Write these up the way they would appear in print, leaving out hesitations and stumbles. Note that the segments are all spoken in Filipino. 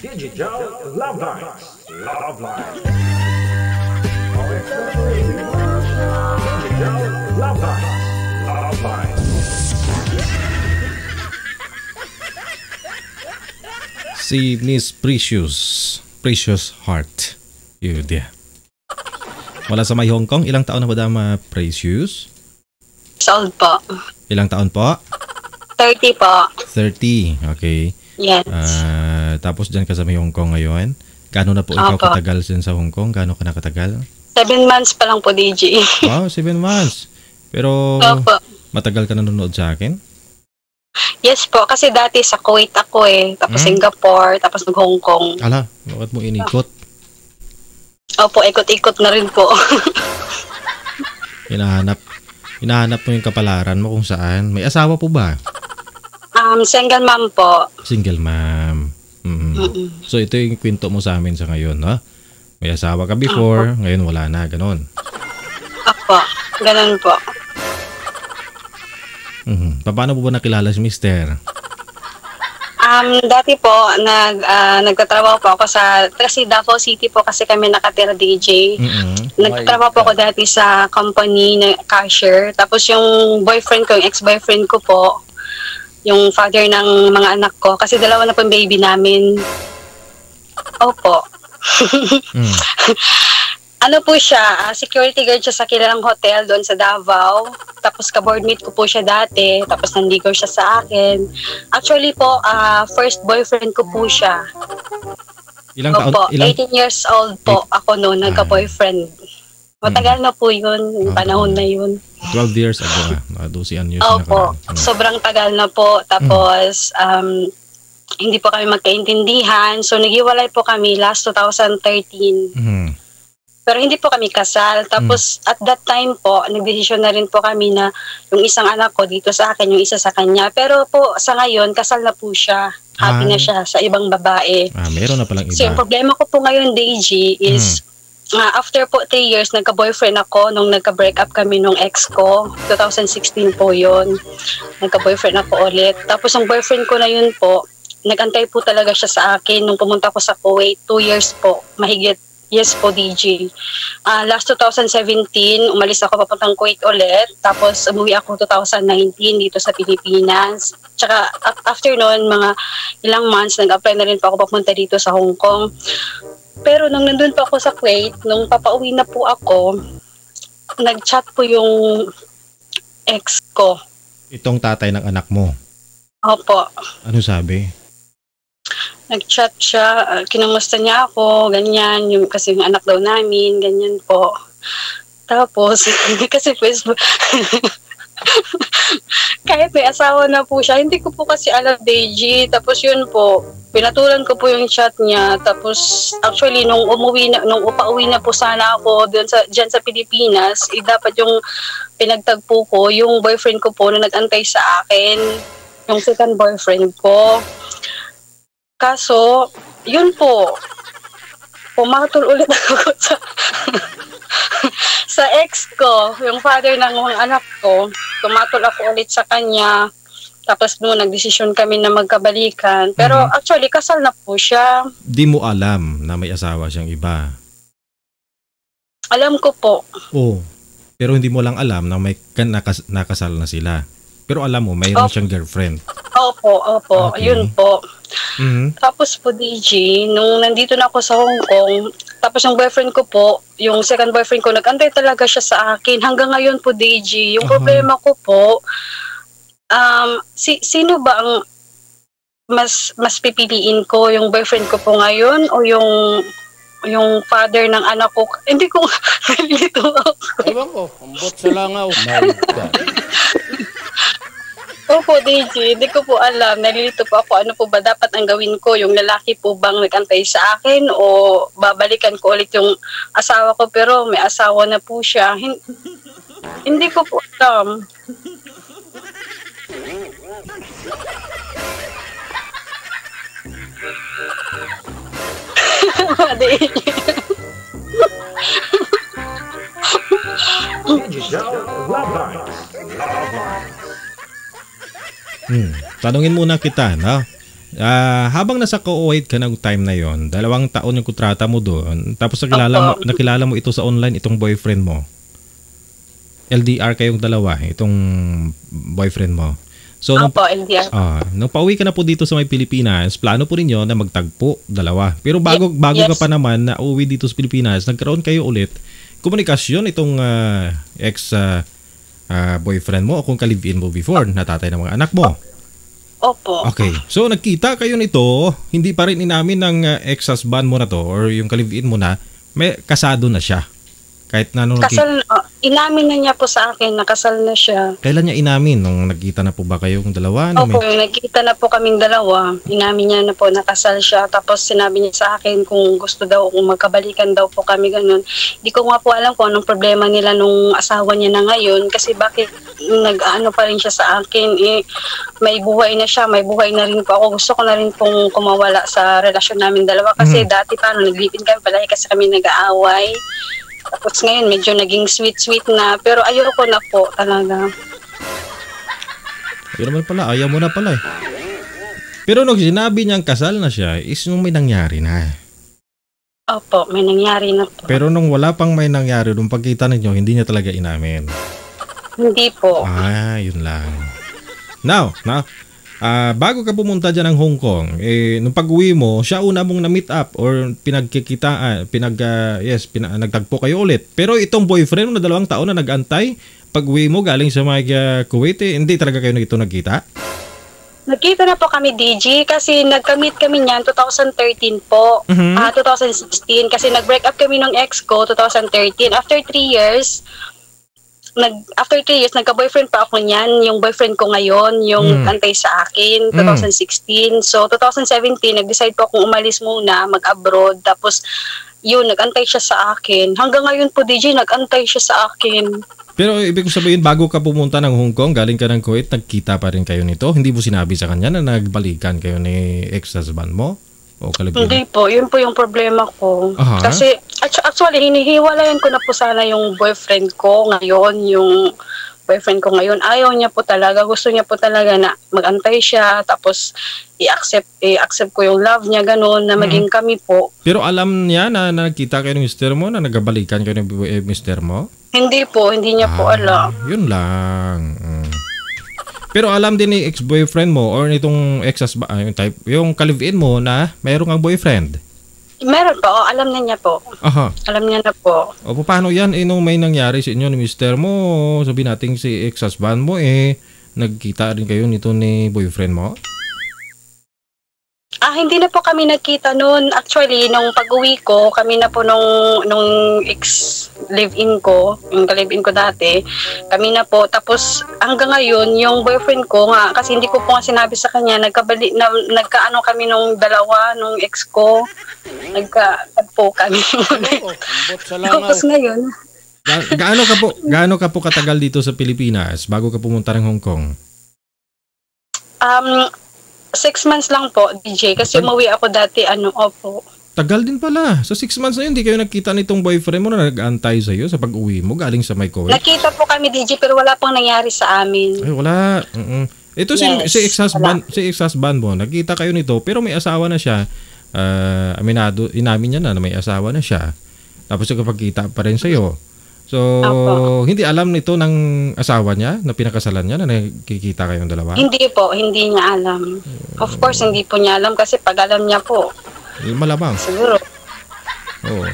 Digital Love Lines. Love Lines. Digital Love Lines. Love Lines. Si Miss Precious. Precious Heart. Yun dia. Wala sa may Hong Kong. Ilang taon na ba dama Precious? Sold po. Ilang taon po? 30 po. 30. Okay. Yes. Tapos dyan ka sa may Hong Kong ngayon. Kano na po ikaw katagal dyan sa Hong Kong? Kano ka na katagal? 7 months pa lang po, DJ. Wow, 7 months. Pero opo, matagal ka nanonood sa akin? Yes po, kasi dati sa Kuwait ako eh. Tapos Singapore, tapos Hong Kong. Ala, bakit mo inikot? Opo, ikot-ikot na rin po. Hinahanap mo yung kapalaran mo kung saan. May asawa po ba? Single mom po. Single mom. So ito yung kwento mo sa amin sa ngayon, ha? May asawa ka before, ngayon wala na, ganun. Opo, ganun po. Paano po ba nakilala si Mister? Dati po, nagtatrabaho po ako sa Davao City po kasi kami nakatira, DJ. Nagtatrabaho po ako dati sa company na cashier. Tapos yung boyfriend ko, yung ex-boyfriend ko po, yung father ng mga anak ko. Kasi dalawa na po yung baby namin. Opo. Ano po siya, security guard siya sa kilalang hotel doon sa Davao. Tapos ka-boardmate ko po siya dati. Tapos nanligaw siya sa akin. Actually po, first boyfriend ko po siya. Ilang taon? Opo, 18 years old po ako noon, nagka-boyfriend. Matagal na po yun, yung panahon na yun. 12 years ago na, 12 years na. Opo, sobrang tagal na po. Tapos, hindi po kami magkaintindihan. So, naghiwalay po kami last 2013. Pero hindi po kami kasal. Tapos, at that time po, nagdesisyon na rin po kami na yung isang anak ko dito sa akin, yung isa sa kanya. Pero po, sa ngayon, kasal na po siya. Happy na siya sa ibang babae. Meron na palang iba. So, yung problema ko po ngayon, Deji, is after po 3 years, nagka-boyfriend ako nung nagka-break up kami nung ex ko. 2016 po yun. Nagka-boyfriend ako ulit. Tapos ang boyfriend ko na yun po, nagantay po talaga siya sa akin nung pumunta ko sa Kuwait. 2 years po, mahigit. Yes po, DJ. Last 2017, umalis ako papuntang Kuwait ulit. Tapos umuwi ako 2019 dito sa Pilipinas. Tsaka after noon, mga ilang months, nag-apply na rin po ako papunta dito sa Hong Kong. Pero nung nandun po ako sa Kuwait, nung papauwi na po ako, nag-chat po yung ex ko. Itong tatay ng anak mo? Opo. Ano sabi? Nag-chat siya, kinumusta niya ako, ganyan, yung, kasi yung anak daw namin, ganyan po. Tapos, kasi Facebook... Kahit may asawa na po siya, hindi ko po kasi alam, Deji. Tapos yun po, pinatulan ko po yung chat niya. Tapos actually nung umuwi na, nung upauwi na po sana ako diyan sa Pilipinas, dapat yung pinagtagpo ko yung boyfriend ko po na nagantay sa akin, yung second boyfriend ko. Kaso yun po, pumatol ulit ako sa ex ko, yung father ng mga anak ko. Tumatol ako ulit sa kanya. Tapos noon, nagdesisyon kami na magkabalikan. Pero actually, kasal na po siya. Di mo alam na may asawa siyang iba? Alam ko po. Oo. Pero hindi mo lang alam na may nakasal na sila. Pero alam mo, mayroon siyang girlfriend. Opo, opo. Okay. Yun po. Tapos po, DJ, nung nandito na ako sa Hong Kong, tapos yung boyfriend ko po, yung second boyfriend ko, nag-antay talaga siya sa akin. Hanggang ngayon po, DJ, yung problema ko po, sino ba ang mas pipiliin ko? Yung boyfriend ko po ngayon o yung father ng anak ko? Hindi ko nalilito ako. Ewan ko, ambot sa langaw. Opo, DJ, hindi ko po alam. Nalilito po ako. Ano po ba dapat ang gawin ko? Yung lalaki po bang nagantay sa akin o babalikan ko ulit yung asawa ko pero may asawa na po siya? Hindi ko po alam. Tanungin muna kita, no? Habang nasa Kuwait ka ng time na yon, 2 taon yung kontrata mo doon, tapos nakilala mo ito sa online, itong boyfriend mo. LDR kayong dalawa, itong boyfriend mo. So, nung pauwi ka na po dito sa may Pilipinas, plano po rin yun na magtagpo, dalawa. Pero bago ka pa naman na uwi dito sa Pilipinas, nagkaroon kayo ulit komunikasyon itong ex-boyfriend mo o kung ka-live-in mo before, natatay ng mga anak mo. Opo. Okay. So, nagkita kayo nito, hindi pa rin inamin ng ex-husband mo na to or yung ka-live-in mo na, may kasado na siya. Kahit na kasal, inamin na niya po sa akin, nakasal na siya. Kailan niya inamin? Nung nagkita na po ba kayong dalawa? Opo, nagkita na po kaming dalawa. Inamin niya na po, nakasal siya. Tapos sinabi niya sa akin kung gusto daw, kung magkabalikan daw po kami, ganun. Di ko nga po alam kung anong problema nila nung asawa niya na ngayon. Kasi bakit nag-ano pa rin siya sa akin. Eh, may buhay na siya, may buhay na rin po ako. Gusto ko na rin pong kumawala sa relasyon namin dalawa. Kasi dati pa, naglipin kami pala kasi kami nag-aaway. Tapos ngayon, medyo naging sweet-sweet na. Pero ayoko na po talaga. Ayaw naman pala. Ayaw mo na pala eh. Pero nung sinabi niyang kasal na siya, is nung may nangyari na. Opo, may nangyari na po. Pero nung wala pang may nangyari, nung pagkita ninyo, hindi niya talaga inamin. Hindi po. Ah, yun lang. Now, bago ka pumunta dyan ng Hong Kong, eh, nung pag-uwi mo, siya una mong na-meet up or nagtagpo kayo ulit. Pero itong boyfriend mo na 2 taon na nag-antay, pag-uwi mo galing sa mga Kuwait, eh, hindi talaga kayo nagkita? Nagkita na po kami, DJ, kasi nagka-meet kami niyan 2013 po, 2016, kasi nag-break up kami ng ex ko 2013. After 3 years, nagka-boyfriend pa ako niyan. Yung boyfriend ko ngayon, yung antay sa akin, 2016. So, 2017, nag-decide po akong umalis muna, mag-abroad. Tapos, yun, nag-antay siya sa akin. Hanggang ngayon po, DJ, nag-antay siya sa akin. Pero, ibig sabihin, bago ka pumunta ng Hong Kong, galing ka ng Kuwait, nagkita pa rin kayo nito? Hindi mo sinabi sa kanya na nagbalikan kayo ni ex-husband mo? Hindi po, yun po yung problema ko. Kasi actually hinihiwalayan ko na po sana yung boyfriend ko ngayon, ayaw niya po talaga, gusto niya po talaga na magantay siya tapos i-accept ko yung love niya, ganun na maging kami po. Pero alam niya na nakita kayo ng mister mo, na nagabalikan kayo ng mister mo? Hindi po, hindi niya po alam. Yun lang. Pero alam din ni ex-boyfriend mo or nitong ex-husband, yung ka-live-in mo na mayroon kang boyfriend? Meron po. Alam na niya po. Alam niya na po. O paano yan? Eh, nung may nangyari sa inyo ni mister mo, sabi natin si ex-husband mo, eh, nagkita rin kayo nito ni boyfriend mo? Hindi na po kami nagkita noon. Actually, nung pag-uwi ko, kami na po nung ex-live-in ko, yung ka-live-in ko dati, kami na po. Tapos, hanggang ngayon, yung boyfriend ko nga, kasi hindi ko po nga sinabi sa kanya, nagkaano kami nung dalawa, nung ex ko, nagka-tagpo kami. Tapos ngayon. Gaano ka po katagal dito sa Pilipinas bago ka pumunta ng Hong Kong? 6 months lang po, DJ. Kasi umuwi ako dati, opo. Tagal din pala. So, 6 months na yun, hindi kayo nakita nitong boyfriend mo na nag-antay sa'yo sa pag-uwi mo galing sa may Kuwait? Nakita po kami, DJ, pero wala pang nangyari sa amin. Ay, wala. Ito yes, si ex-husband mo, nakita kayo nito, pero may asawa na siya. Inamin niya na may asawa na siya. Tapos nakapagkita pa rin sa'yo. So, hindi alam nito ng asawa niya na pinakasalan niya na nakikita kayong dalawa? Hindi po, hindi niya alam. Of course, hindi po niya alam kasi pag alam niya po. Malamang. Siguro. Oo.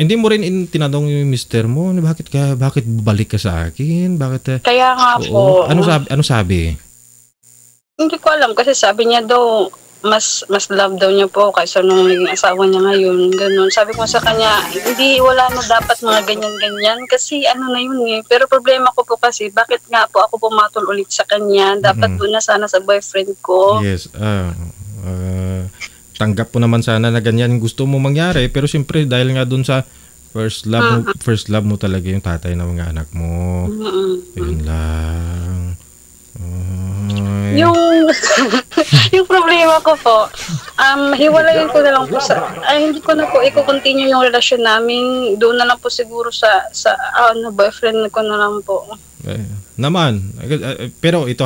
Hindi mo rin tinanong yung mister mo, bakit balik ka sa akin? Bakit? Kaya nga po. Ano sabi? Hindi ko alam kasi sabi niya daw, mas love daw niya po kaysa nung naging asawa niya ngayon, ganun. Sabi ko sa kanya, hindi, wala na dapat mga ganyan-ganyan kasi ano na yun eh. Pero problema ko po kasi, bakit nga po ako pumatol ulit sa kanya? Dapat po na sana sa boyfriend ko. Yes. Tanggap po naman sana na ganyan gusto mo mangyari. Pero siyempre, dahil nga dun sa first love mo talaga yung tatay ng mga anak mo. Yun lang. Yung problema ko po, hiwalayin ko na lang po hindi ko na po i-continue yung relasyon namin, doon na lang po siguro sa boyfriend ko na lang po. Naman, pero ito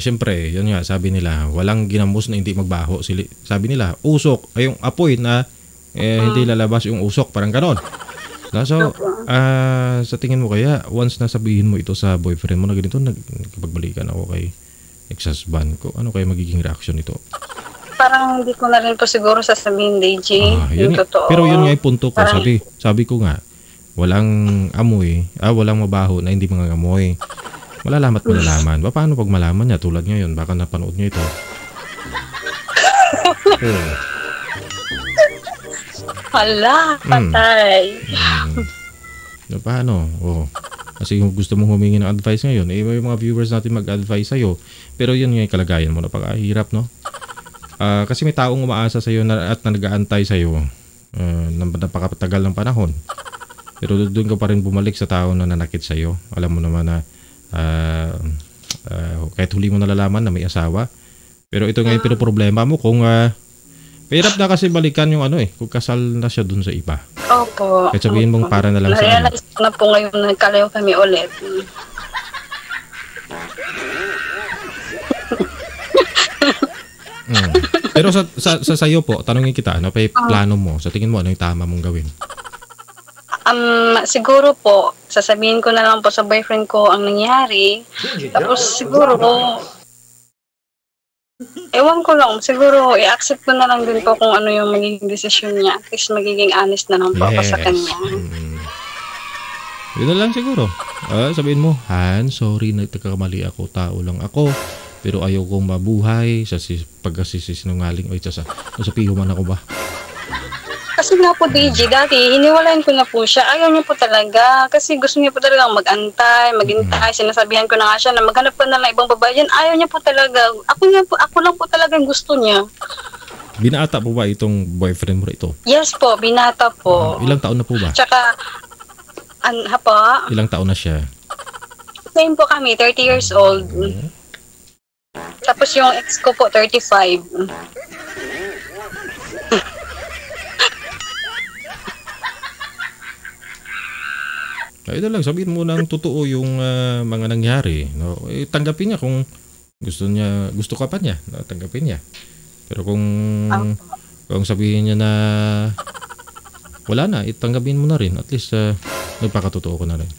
Siyempre, yun nga, sabi nila, walang ginamos na hindi magbaho. Sabi nila, usok, ay yung apoy na hindi lalabas yung usok, parang ganon. So, sa tingin mo kaya, once na sabihin mo ito sa boyfriend mo na ganito, nagkapagbalikan ako kay ex-husband ko, ano kaya magiging reaction nito? Parang hindi ko na rin po siguro sasabihin, DJ, yung totoo. Pero yun nga yung punto ko, parang... sabi ko nga, walang amoy, walang mabaho na hindi mga amoy. Malalamat malalaman. Ba, paano pag malaman niya tulad ngayon? Baka napanood niyo ito. Hala, patay. So, paano? Oh. Kasi kung gusto mong humingi ng advice ngayon, eh, may mga viewers natin mag-advise sa'yo. Pero yun nga yung kalagayan mo. Napakahirap, no? Kasi may taong umaasa sa'yo at nag-aantay sa'yo ng napakatagal ng panahon. Pero doon ka pa rin bumalik sa tao na nanakit sa'yo. Alam mo naman na kahit huli mo nalalaman na may asawa. Pero ito nga yung pinoproblema mo kung mahirap na kasi balikan yung ano kung kasal na siya dun sa iba. Opo. Kahit sabihin mong para na lang sa ano. Na po ngayon nagkalayo kami ulit. Pero sa sayo po, tanongin kita, ano pa yung plano mo? Sa tingin mo, ano yung tama mong gawin? Siguro po, sasabihin ko na lang po sa boyfriend ko ang nangyari. Tapos siguro, ewan ko lang, siguro i-accept ko na lang din po kung ano yung magiging desisyon niya. At least magiging honest na lang po ako sa kanya. Yun na lang siguro. Sabihin mo, Han, sorry, nagkakamali ako, tao lang ako. Pero ayaw kong mabuhay sa pagkasisinungaling. Ay, nasapiho man ako ba? Kasi nga po DJ, dati hiniwalayan ko na po siya. Ayaw niya po talaga. Kasi gusto niya po talaga mag-antay, mag-intay. Sinasabihan ko na nga siya na maghanap pa na lang ibang babae yan. Ayaw niya po talaga. Ako lang po talaga ang gusto niya. Binata po ba itong boyfriend mo ito? Yes po, binata po. Ilang taon na po ba? Tsaka, po? Ilang taon na siya? Same po kami, 30 years old. Tapos yung ex ko po, 35. Ito lang, sabihin mo ng totoo yung mga nangyari, no? Tanggapin niya kung gusto ka pa niya, no? Tanggapin niya. Pero kung sabihin niya na wala na, itanggapin mo na rin. At least nagpakatotoo ko na rin.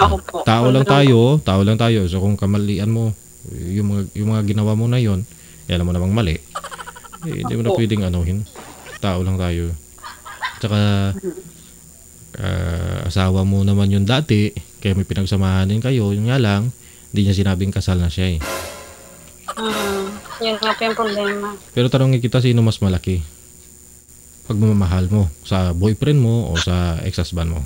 Ako po. Tao lang tayo. So kung kamalian mo yung mga ginawa mo na yon, alam mo namang mali. Hindi mo na pwedeng anuhin. Tao lang tayo. Tsaka asawa mo naman yung dati, kaya may pinagsamahanin kayo. Yun nga lang, hindi niya sinabing kasal na siya yun nga po yung problema. Pero tanongin kita, sino mas malaki? Pagmamahal mo sa boyfriend mo o sa ex-husband mo?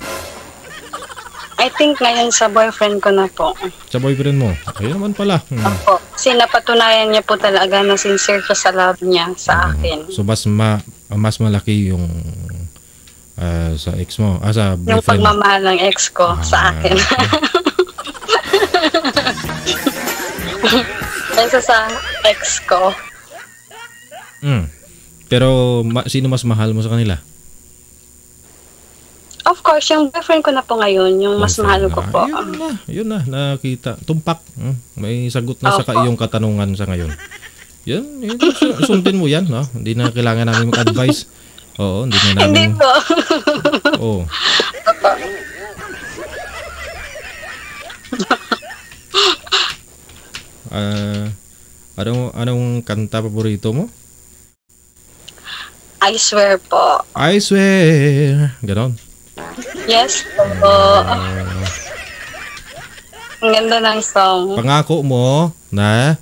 I think ngayon sa boyfriend ko na po. Sa boyfriend mo? Ayun naman pala. Opo, sinapatunayan niya po talaga na sincere siya sa love niya sa akin. So mas malaki yung sa ex mo, sa boyfriend. Yung pagmamahal ng ex ko sa akin. Kaysa sa ex ko. Pero sino mas mahal mo sa kanila? Of course, yung boyfriend ko na po ngayon, yung mas mahal ko po. Yun na, nakita. Tumpak. May sagot na sa iyong katanungan sa ngayon. Yun, sundin mo yan. No? Hindi na kailangan namin mag-advise. Oo, hindi na namin. Hindi po. Oo. Anong kanta paborito mo? I swear po. I swear. Ganon. Yes po. Ang ganda ng song. Pangako mo na,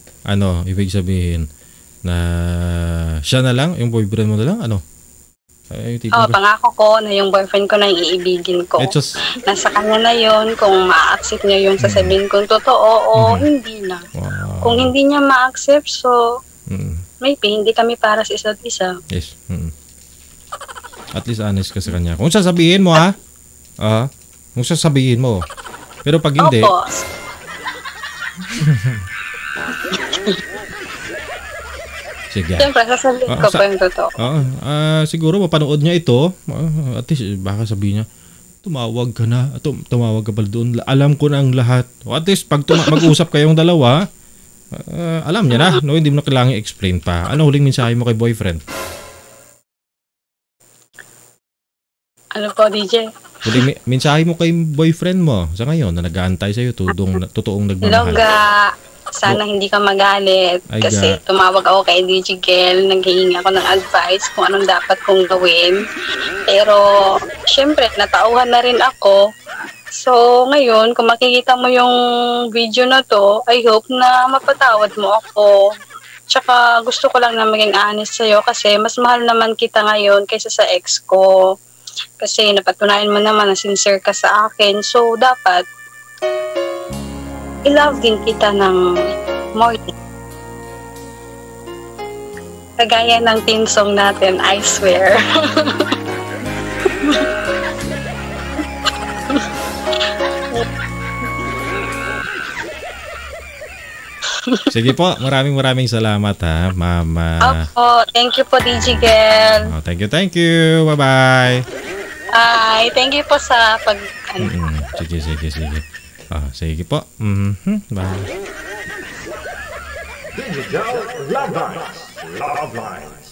ibig sabihin, na siya na lang, yung boyfriend mo na lang, pangako ko na yung boyfriend ko na yung iibigin ko. Nasa kanya na yun. Kung ma-accept niya yun, sasabihin ko totoo o hindi na. Kung hindi niya ma-accept, so maybe hindi kami para sa isa't isa. Yes. At least honest ka sa kanya. Kung sasabihin mo kung sasabihin mo. Pero pag hindi, siyempre, sasabihin ko po yung totoo. Siguro mapanood niya ito. At least baka sabihin niya, tumawag ka na. Tumawag ka pala doon. Alam ko na ang lahat. At least pag mag-usap kayong dalawa, Alam niya na, no? Hindi mo na kailangan i-explain pa. Ano huling mensahe mo kay boyfriend? Ano po, DJ? Huling mensahe mo kay boyfriend mo sa ngayon na nag-aantay sa'yo, totoong nagmamahal. Loga, sana hindi ka magalit. Kasi tumawag ako kay DJ Gel, naghihingi ako ng advice kung anong dapat kong gawin. Pero, syempre, natauhan na rin ako. So, ngayon, kung makikita mo yung video na to, I hope na mapatawad mo ako. Tsaka, gusto ko lang na maging honest sa'yo kasi mas mahal naman kita ngayon kaysa sa ex ko. Kasi napatunayan mo naman na sincere ka sa akin. So, dapat, i-love din kita ng more. Kagaya ng theme song natin, I swear. Sige po, maraming salamat ha, Mama. Opo, thank you po DJ Gel. Oh, thank you. Bye-bye. Bye. Thank you po sa pag... Sige. Oh, sige po. Bye. Digital Love Lines.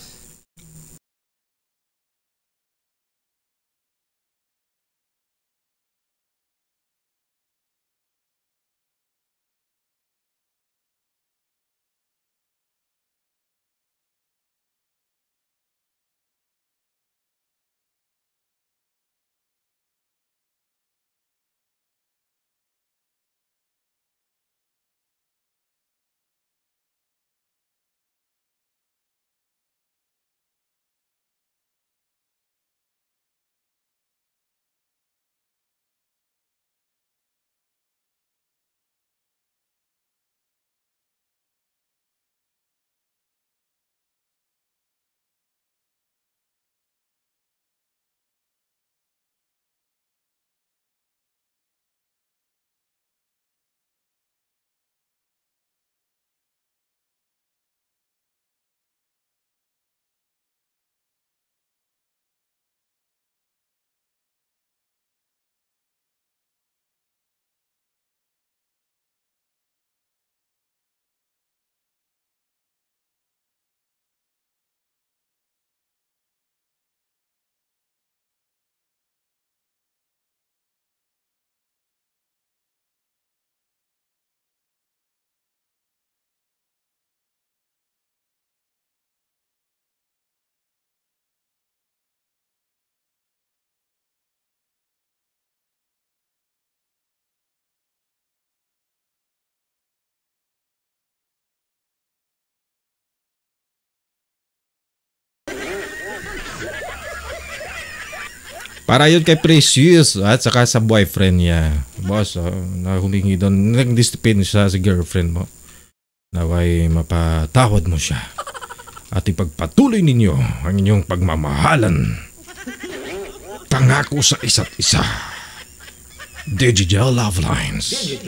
Para yun kay Precious at saka sa boyfriend niya. Boss, na humingi doon. Nag-discipline siya sa girlfriend mo. Naway mapatawad mo siya. At ipagpatuloy ninyo ang inyong pagmamahalan. Pangako sa isa't isa. Digital Love Lines.